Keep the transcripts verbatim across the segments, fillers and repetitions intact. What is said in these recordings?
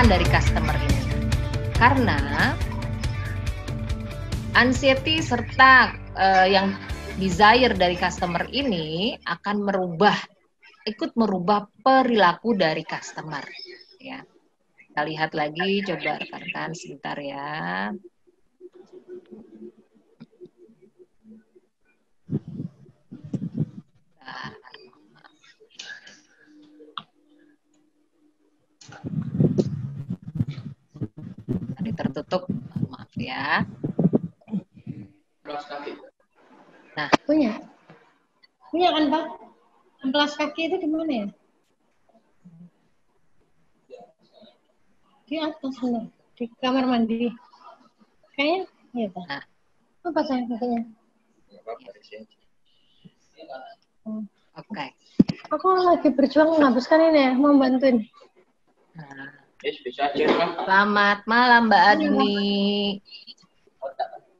harapan dari customer ini. Karena anxiety serta uh, yang desire dari customer ini akan merubah, ikut merubah perilaku dari customer. Ya. Kita lihat lagi, coba rekan-rekan sebentar ya. Tadi tertutup, maaf ya. Nah, punya, punya kan Pak? Amplas kaki itu gimana ya? Di atas sana, di kamar mandi. Kayaknya, iya Pak. Nah. Apa saya pakainya? Oke. Okay. Aku lagi berjuang menghapuskan ini ya, mau bantuin. Nah. Selamat malam Mbak Adni.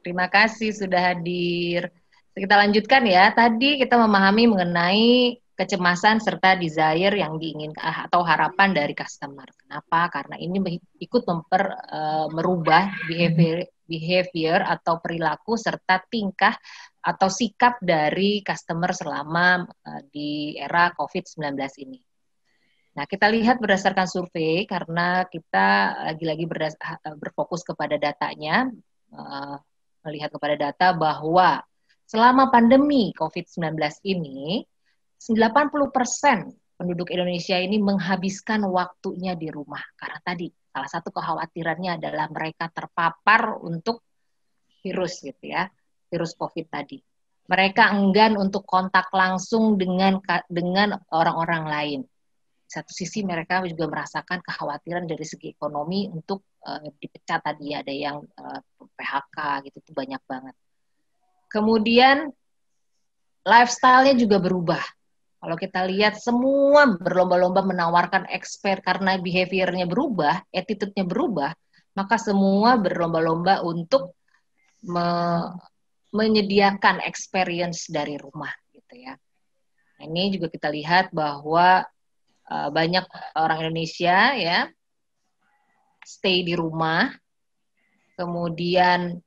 Terima kasih sudah hadir. Kita lanjutkan ya. Tadi kita memahami mengenai kecemasan serta desire yang diinginkan atau harapan dari customer. Kenapa? Karena ini ikut memper uh, merubah behavior, behavior atau perilaku serta tingkah atau sikap dari customer selama uh, di era COVID sembilan belas ini. Nah, kita lihat berdasarkan survei karena kita lagi-lagi berfokus kepada datanya, melihat kepada data bahwa selama pandemi COVID sembilan belas ini, delapan puluh persen penduduk Indonesia ini menghabiskan waktunya di rumah. Karena tadi salah satu kekhawatirannya adalah mereka terpapar untuk virus gitu ya, virus COVID tadi. Mereka enggan untuk kontak langsung dengan dengan orang-orang lain. Satu sisi mereka juga merasakan kekhawatiran dari segi ekonomi untuk uh, dipecat tadi, ada yang uh, P H K gitu, itu banyak banget. Kemudian lifestyle-nya juga berubah. Kalau kita lihat semua berlomba-lomba menawarkan expert, karena behavior-nya berubah, attitude-nya berubah, maka semua berlomba-lomba untuk me- menyediakan experience dari rumah gitu ya. Nah, ini juga kita lihat bahwa banyak orang Indonesia ya stay di rumah, kemudian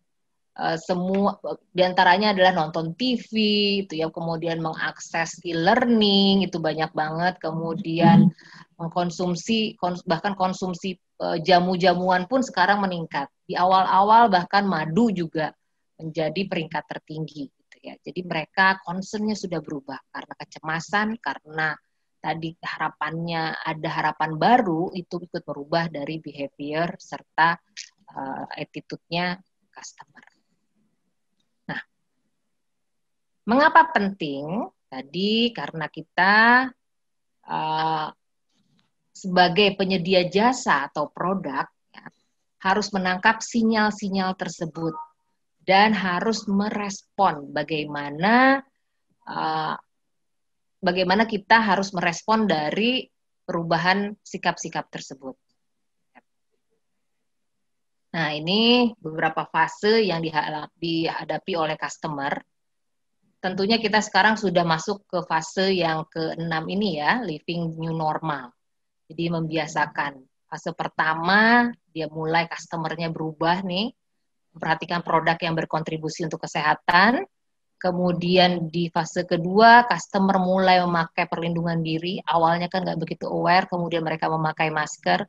uh, semua diantaranya adalah nonton T V itu ya, kemudian mengakses e-learning itu banyak banget, kemudian mengkonsumsi kons, bahkan konsumsi uh, jamu-jamuan pun sekarang meningkat. Di awal-awal bahkan madu juga menjadi peringkat tertinggi gitu ya. Jadi mereka concernnya sudah berubah karena kecemasan, karena tadi harapannya ada harapan baru, itu ikut merubah dari behavior serta uh, attitude-nya customer. Nah, mengapa penting? Tadi karena kita uh, sebagai penyedia jasa atau produk ya, harus menangkap sinyal-sinyal tersebut dan harus merespon bagaimana uh, bagaimana kita harus merespon dari perubahan sikap-sikap tersebut. Nah, ini beberapa fase yang dihadapi oleh customer. Tentunya kita sekarang sudah masuk ke fase yang keenam ini ya, living new normal. Jadi membiasakan. Fase pertama, dia mulai customer-nya berubah nih, memperhatikan produk yang berkontribusi untuk kesehatan. Kemudian di fase kedua, customer mulai memakai perlindungan diri. Awalnya kan nggak begitu aware, kemudian mereka memakai masker.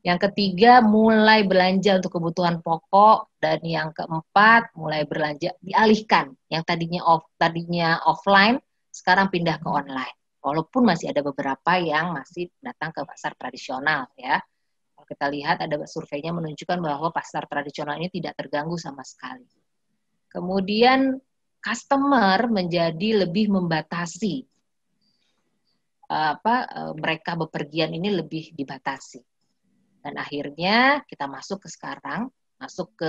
Yang ketiga, mulai belanja untuk kebutuhan pokok. Dan yang keempat, mulai belanja dialihkan. Yang tadinya off, tadinya offline, sekarang pindah ke online. Walaupun masih ada beberapa yang masih datang ke pasar tradisional, ya. Kalau kita lihat, ada surveinya menunjukkan bahwa pasar tradisional ini tidak terganggu sama sekali. Kemudian customer menjadi lebih membatasi, apa mereka bepergian ini lebih dibatasi. Dan akhirnya kita masuk ke sekarang, masuk ke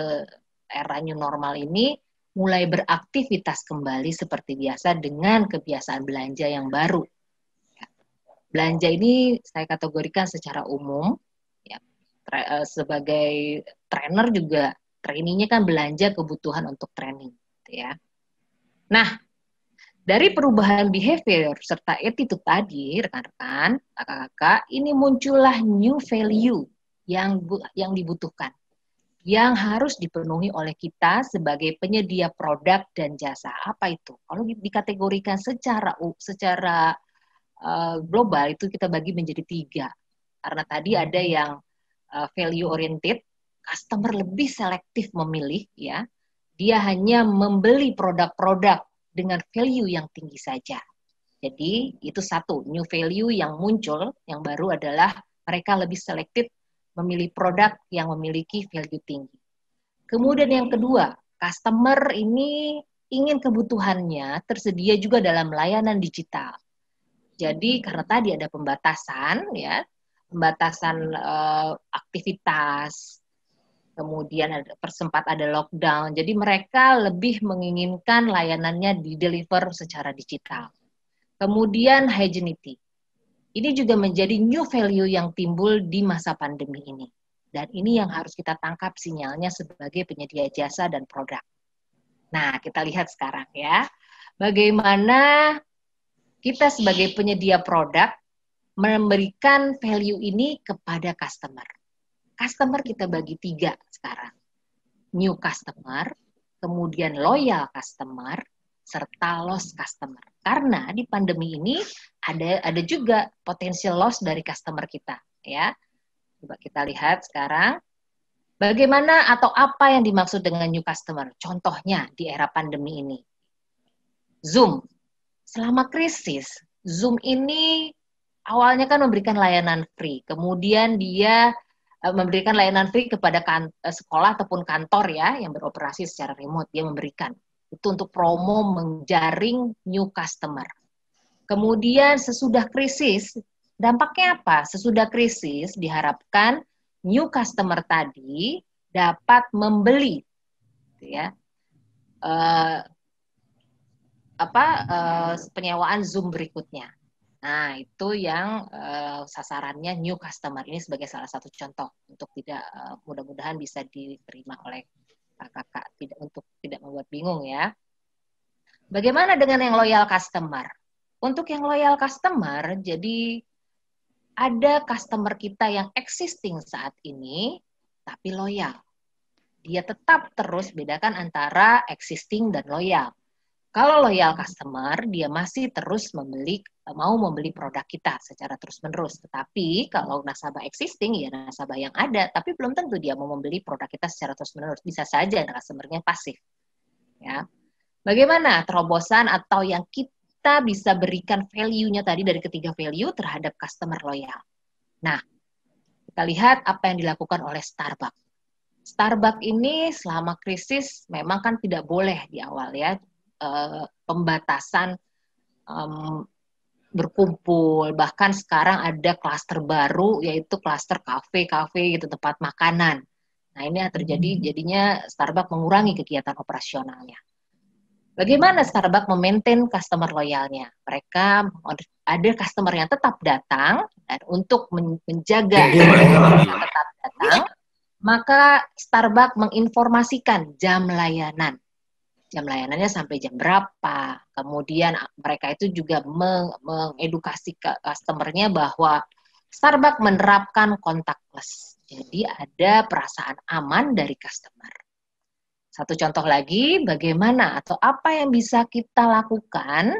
era new normal ini, mulai beraktivitas kembali seperti biasa dengan kebiasaan belanja yang baru. Belanja ini saya kategorikan secara umum, ya, sebagai trainer juga, trainingnya kan belanja kebutuhan untuk training, gitu ya. Nah, dari perubahan behavior serta attitude tadi, rekan-rekan, kakak-kakak, ini muncullah new value yang yang dibutuhkan, yang harus dipenuhi oleh kita sebagai penyedia produk dan jasa. Apa itu? Kalau dikategorikan secara secara uh, global itu kita bagi menjadi tiga. Karena tadi ada yang uh, value oriented, customer lebih selektif memilih, ya. Dia hanya membeli produk-produk dengan value yang tinggi saja. Jadi itu satu, new value yang muncul, yang baru adalah mereka lebih selektif memilih produk yang memiliki value tinggi. Kemudian yang kedua, customer ini ingin kebutuhannya tersedia juga dalam layanan digital. Jadi karena tadi ada pembatasan, ya, pembatasan uh, aktivitas, kemudian ada persempat ada lockdown. Jadi mereka lebih menginginkan layanannya dideliver secara digital. Kemudian hygienity. Ini juga menjadi new value yang timbul di masa pandemi ini. Dan ini yang harus kita tangkap sinyalnya sebagai penyedia jasa dan produk. Nah, kita lihat sekarang ya. Bagaimana kita sebagai penyedia produk memberikan value ini kepada customer. Customer kita bagi tiga sekarang. New customer, kemudian loyal customer, serta loss customer. Karena di pandemi ini ada ada juga potensial loss dari customer kita, ya. Coba kita lihat sekarang bagaimana atau apa yang dimaksud dengan new customer. Contohnya di era pandemi ini. Zoom. Selama krisis, Zoom ini awalnya kan memberikan layanan free. Kemudian dia memberikan layanan free kepada sekolah ataupun kantor, ya, yang beroperasi secara remote, dia memberikan. Itu untuk promo menjaring new customer. Kemudian sesudah krisis, dampaknya apa? Sesudah krisis diharapkan new customer tadi dapat membeli, ya, eh, apa eh, penyewaan Zoom berikutnya. Nah, itu yang eh, sasarannya new customer. Ini sebagai salah satu contoh untuk tidak eh, mudah-mudahan bisa diterima oleh kakak-kakak, tidak untuk tidak membuat bingung ya. Bagaimana dengan yang loyal customer? Untuk yang loyal customer, jadi ada customer kita yang existing saat ini, tapi loyal. Dia tetap terus bedakan antara existing dan loyal. Kalau loyal customer, dia masih terus membeli, mau membeli produk kita secara terus-menerus. Tetapi kalau nasabah existing, ya nasabah yang ada, tapi belum tentu dia mau membeli produk kita secara terus-menerus. Bisa saja nasabahnya pasif. Ya. Bagaimana terobosan atau yang kita bisa berikan value-nya tadi dari ketiga value terhadap customer loyal? Nah, kita lihat apa yang dilakukan oleh Starbucks. Starbucks ini selama krisis memang kan tidak boleh di awal ya, pembatasan um, berkumpul, bahkan sekarang ada klaster baru yaitu klaster kafe-kafe gitu, tempat makanan. Nah, ini terjadi jadinya Starbucks mengurangi kegiatan operasionalnya. Bagaimana Starbucks memaintain customer loyalnya? Mereka ada customer yang tetap datang dan untuk menjaga yang tetap datang, maka Starbucks menginformasikan jam layanan. Jam layanannya sampai jam berapa. Kemudian mereka itu juga mengedukasi customer-nya bahwa Starbucks menerapkan contactless. Jadi ada perasaan aman dari customer. Satu contoh lagi, bagaimana atau apa yang bisa kita lakukan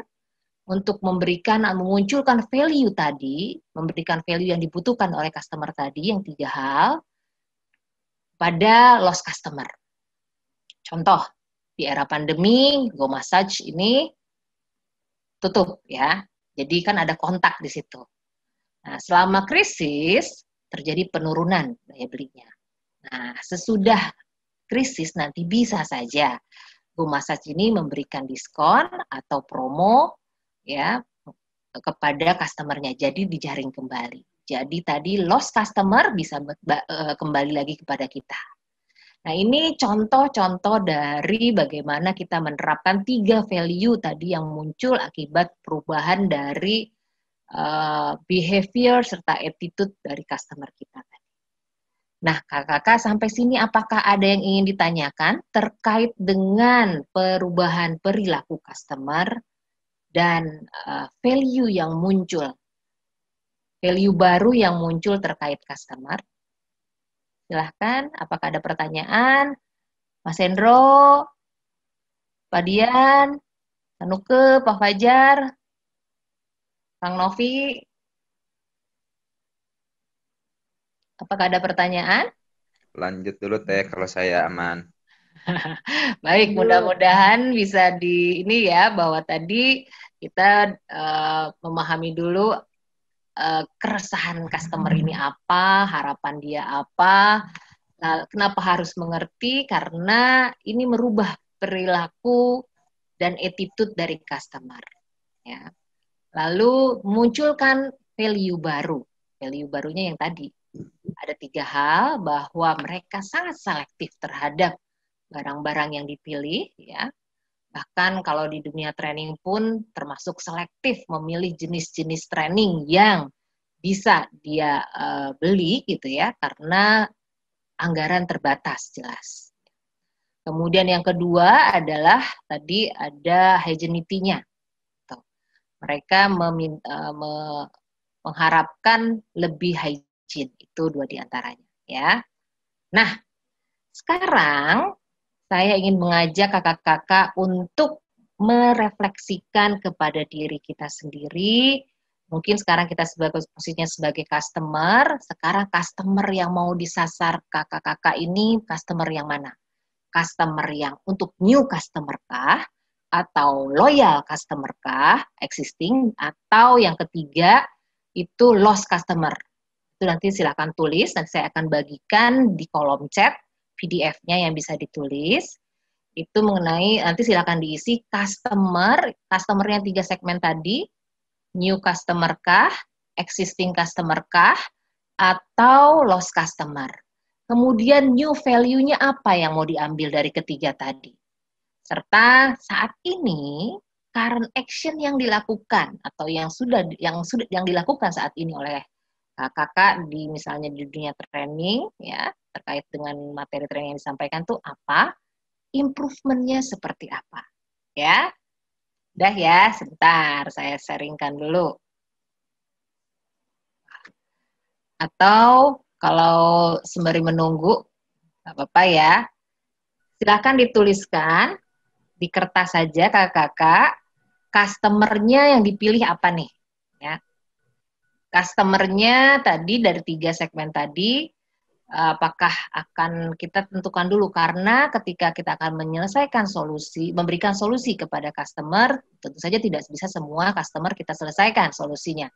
untuk memberikan, memunculkan value tadi, memberikan value yang dibutuhkan oleh customer tadi, yang tiga hal, pada lost customer. Contoh, di era pandemi, Go Massage ini tutup ya. Jadi kan ada kontak di situ. Nah, selama krisis terjadi penurunan daya belinya. Nah, sesudah krisis nanti bisa saja Go Massage ini memberikan diskon atau promo ya kepada customernya. Jadi dijaring kembali. Jadi tadi lost customer bisa kembali lagi kepada kita. Nah, ini contoh-contoh dari bagaimana kita menerapkan tiga value tadi yang muncul akibat perubahan dari uh, behavior serta attitude dari customer kita. Nah, kakak-kakak sampai sini apakah ada yang ingin ditanyakan terkait dengan perubahan perilaku customer dan uh, value yang muncul, value baru yang muncul terkait customer? Silahkan, apakah ada pertanyaan? Mas Hendro, Pak Dian, Tanuke, Pak Fajar, Kang Novi. Apakah ada pertanyaan? Lanjut dulu teh kalau saya aman. Baik, mudah-mudahan bisa di ini ya, bahwa tadi kita uh, memahami dulu uh, keresahan customer ini apa, harapan dia apa, uh, kenapa harus mengerti, karena ini merubah perilaku dan attitude dari customer. Ya. Lalu munculkan value baru, value barunya yang tadi. Ada tiga hal, bahwa mereka sangat selektif terhadap barang-barang yang dipilih, ya. Bahkan kalau di dunia training pun termasuk selektif memilih jenis-jenis training yang bisa dia uh, beli gitu ya, karena anggaran terbatas jelas. Kemudian yang kedua adalah tadi ada hegemonity-nya. Mereka memin, uh, me, mengharapkan lebih hygiene, itu dua diantaranya ya. Nah, sekarang saya ingin mengajak kakak-kakak untuk merefleksikan kepada diri kita sendiri. Mungkin sekarang kita sebagai posisinya sebagai customer, sekarang customer yang mau disasar kakak-kakak ini customer yang mana? Customer yang untuk new customer kah? Atau loyal customer kah? Existing? Atau yang ketiga itu lost customer. Itu nanti silakan tulis, nanti saya akan bagikan di kolom chat P D F-nya yang bisa ditulis, itu mengenai, nanti silakan diisi customer, customer-nya tiga segmen tadi, new customer kah, existing customer kah, atau lost customer. Kemudian new value-nya apa yang mau diambil dari ketiga tadi. Serta saat ini, current action yang dilakukan, atau yang sudah yang sudah yang dilakukan saat ini oleh kakak di misalnya di dunia training, ya, terkait dengan materi training yang disampaikan tuh apa, improvement-nya seperti apa, ya. Udah ya, sebentar, saya sharingkan dulu. Atau kalau sembari menunggu, nggak apa-apa ya, silahkan dituliskan, di kertas saja kakak-kakak, customer-nya yang dipilih apa nih, ya. Customer-nya tadi dari tiga segmen tadi, apakah akan kita tentukan dulu, karena ketika kita akan menyelesaikan solusi, memberikan solusi kepada customer, tentu saja tidak bisa semua customer kita selesaikan solusinya.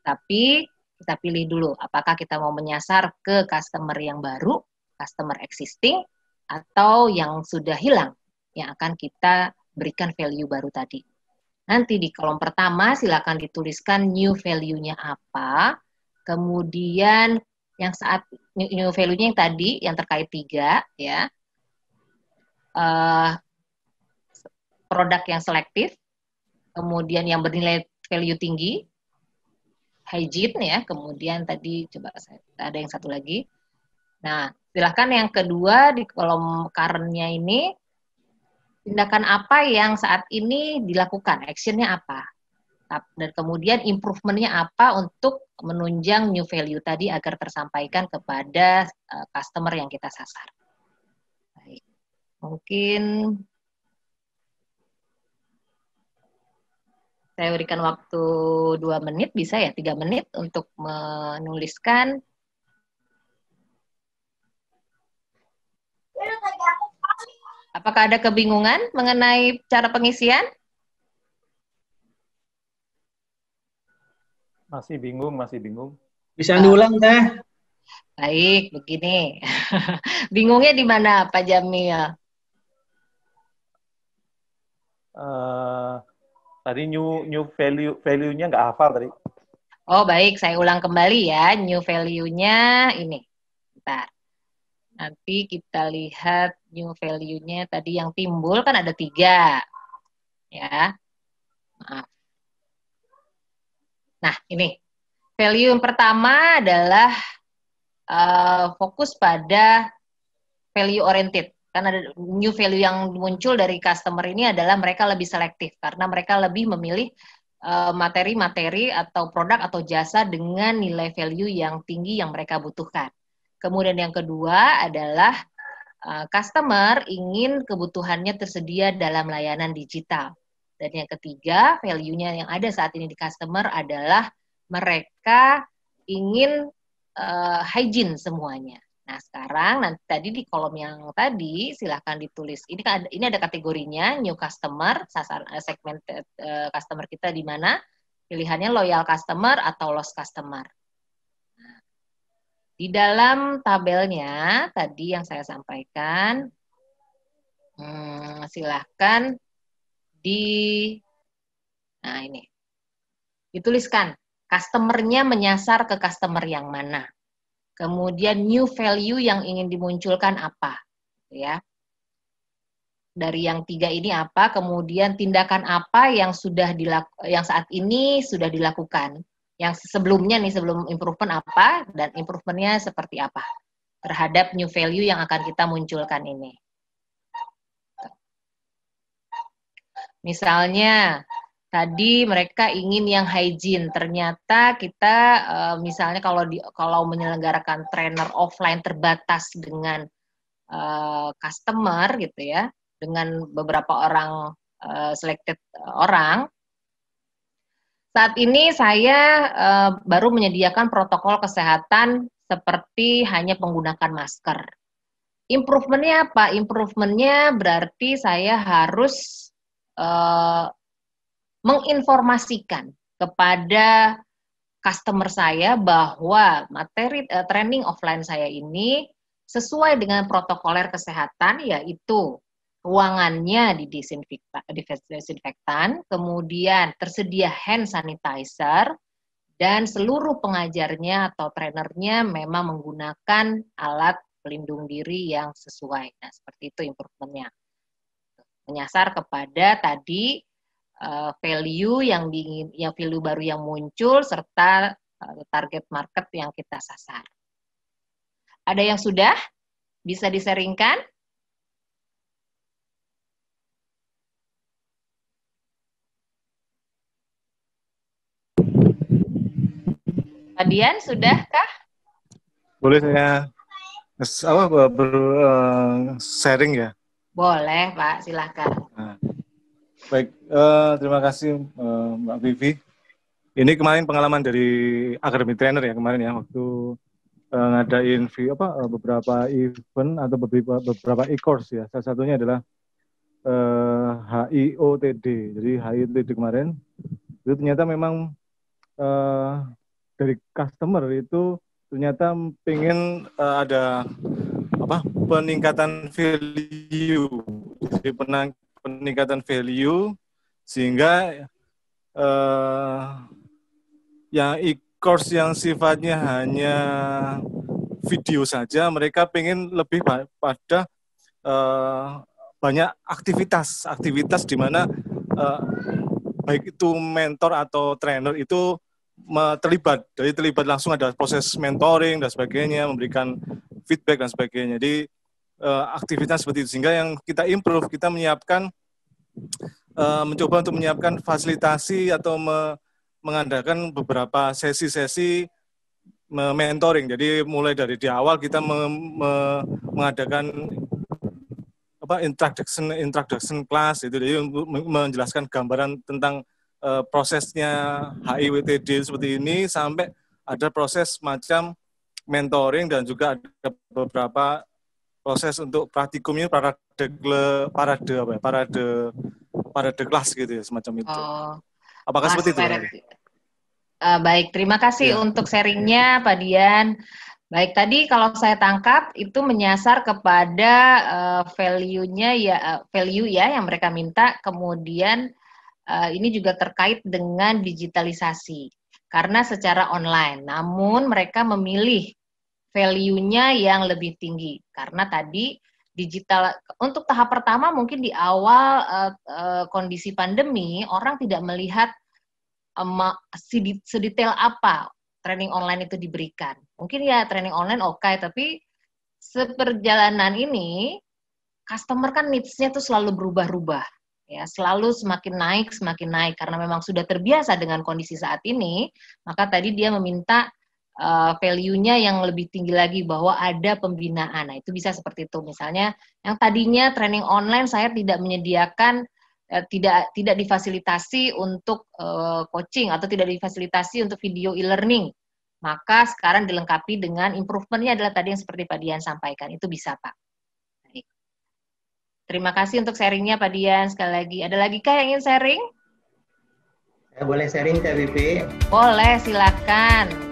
Tapi kita pilih dulu, apakah kita mau menyasar ke customer yang baru, customer existing, atau yang sudah hilang, yang akan kita berikan value baru tadi. Nanti di kolom pertama silakan dituliskan new value-nya apa, kemudian yang saat new value-nya yang tadi, yang terkait tiga, ya, uh, produk yang selektif, kemudian yang bernilai value tinggi, hygiene, ya, kemudian tadi, coba saya, ada yang satu lagi. Nah, silahkan yang kedua di kolom current-nya ini, tindakan apa yang saat ini dilakukan, action-nya apa. Dan kemudian improvement-nya apa untuk menunjang new value tadi agar tersampaikan kepada customer yang kita sasar. Baik. Mungkin saya berikan waktu dua menit, bisa ya, tiga menit untuk menuliskan. Apakah ada kebingungan mengenai cara pengisian? Masih bingung, masih bingung. Bisa diulang, Teh. Baik, begini. Bingungnya di mana, Pak Jamil? Uh, tadi new new value value-nya nggak hafal tadi. Oh, baik. Saya ulang kembali ya. New value-nya ini. Bentar. Nanti kita lihat new value-nya tadi yang timbul kan ada tiga. Ya. Maaf. Nah, ini value yang pertama adalah uh, fokus pada value oriented. Karena ada new value yang muncul dari customer ini adalah mereka lebih selektif karena mereka lebih memilih materi-materi uh, atau produk atau jasa dengan nilai value yang tinggi yang mereka butuhkan. Kemudian yang kedua adalah uh, customer ingin kebutuhannya tersedia dalam layanan digital. Dan yang ketiga, value-nya yang ada saat ini di customer adalah mereka ingin uh, hygiene semuanya. Nah, sekarang nanti tadi di kolom yang tadi silahkan ditulis. Ini kan ada, ini ada kategorinya new customer, sasaran segmen uh, customer kita di mana? Pilihannya loyal customer atau lost customer. Nah, di dalam tabelnya tadi yang saya sampaikan, hmm, silahkan di, nah ini dituliskan customernya menyasar ke customer yang mana. Kemudian new value yang ingin dimunculkan apa, ya? Dari yang tiga ini apa? Kemudian tindakan apa yang sudah dilakukan, yang saat ini sudah dilakukan? Yang sebelumnya nih sebelum improvement apa dan improvementnya seperti apa terhadap new value yang akan kita munculkan ini? Misalnya tadi mereka ingin yang hygiene, ternyata kita uh, misalnya kalau di, kalau menyelenggarakan trainer offline terbatas dengan uh, customer gitu ya, dengan beberapa orang uh, selected orang. Saat ini saya uh, baru menyediakan protokol kesehatan seperti hanya menggunakan masker. Improvementnya apa? Improvementnya berarti saya harus uh, menginformasikan kepada customer saya bahwa materi uh, training offline saya ini sesuai dengan protokoler kesehatan, yaitu ruangannya didisinfektan, kemudian tersedia hand sanitizer, dan seluruh pengajarnya atau trainernya memang menggunakan alat pelindung diri yang sesuai. Nah, seperti itu improvementnya. Menyasar kepada tadi value yang diingin, yang value baru yang muncul serta target market yang kita sasar. Ada yang sudah bisa diseringkan? Adian, sudahkah? Boleh saya apa ber sharing ya? Boleh Pak, silahkan. Nah. Baik, uh, terima kasih uh, Mbak Vivi. Ini kemarin pengalaman dari Akademi Trainer ya kemarin ya, waktu uh, ngadain view, apa, uh, beberapa event atau beberapa, beberapa e-course ya. Salah satunya adalah uh, H I O T D. Jadi H I O T D kemarin, itu ternyata memang uh, dari customer itu ternyata pengen uh, ada apa peningkatan value. Jadi penang peningkatan value sehingga eh, yang e-course yang sifatnya hanya video saja mereka pengen lebih pada eh, banyak aktivitas aktivitas di mana eh, baik itu mentor atau trainer itu terlibat, jadi terlibat langsung, ada proses mentoring dan sebagainya, memberikan feedback dan sebagainya. Jadi aktivitas seperti itu, sehingga yang kita improve, kita menyiapkan, uh, mencoba untuk menyiapkan fasilitasi atau me mengadakan beberapa sesi-sesi mentoring. Jadi mulai dari di awal kita me me mengadakan apa introduction introduction class itu, jadi menjelaskan gambaran tentang uh, prosesnya H I W T D seperti ini, sampai ada proses macam mentoring dan juga ada beberapa proses untuk praktikumnya, parade parade apa ya, parade parade kelas gitu ya, semacam itu. Oh, apakah seperti itu? Uh, baik, terima kasih ya untuk sharingnya Pak Dian. Baik, tadi kalau saya tangkap itu menyasar kepada uh, value-nya ya, uh, value ya yang mereka minta. Kemudian uh, ini juga terkait dengan digitalisasi karena secara online, namun mereka memilih value-nya yang lebih tinggi karena tadi digital. Untuk tahap pertama mungkin di awal uh, uh, kondisi pandemi orang tidak melihat um, sedetail apa training online itu diberikan. Mungkin ya training online oke, okay, tapi seperjalanan ini customer kan needs-nya tuh selalu berubah-ubah ya, selalu semakin naik semakin naik karena memang sudah terbiasa dengan kondisi saat ini, maka tadi dia meminta uh, value-nya yang lebih tinggi lagi, bahwa ada pembinaan. Nah, itu bisa seperti itu. Misalnya, yang tadinya training online saya tidak menyediakan, uh, tidak tidak difasilitasi untuk uh, coaching, atau tidak difasilitasi untuk video e-learning. Maka sekarang dilengkapi dengan improvement-nya adalah tadi yang seperti Pak Dian sampaikan. Itu bisa, Pak. Baik. Terima kasih untuk sharingnya, Pak Dian. Sekali lagi, ada lagi kah yang ingin sharing? Boleh sharing, T B P? Boleh, silakan.